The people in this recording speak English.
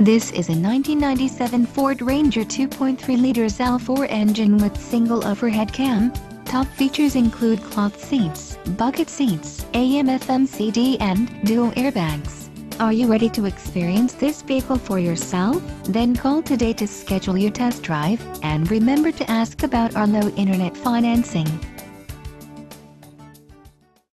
This is a 1997 Ford Ranger 2.3 liters L4 engine with single overhead cam. Top features include cloth seats, bucket seats, AM/FM CD and dual airbags. Are you ready to experience this vehicle for yourself? Then call today to schedule your test drive, and remember to ask about our low internet financing.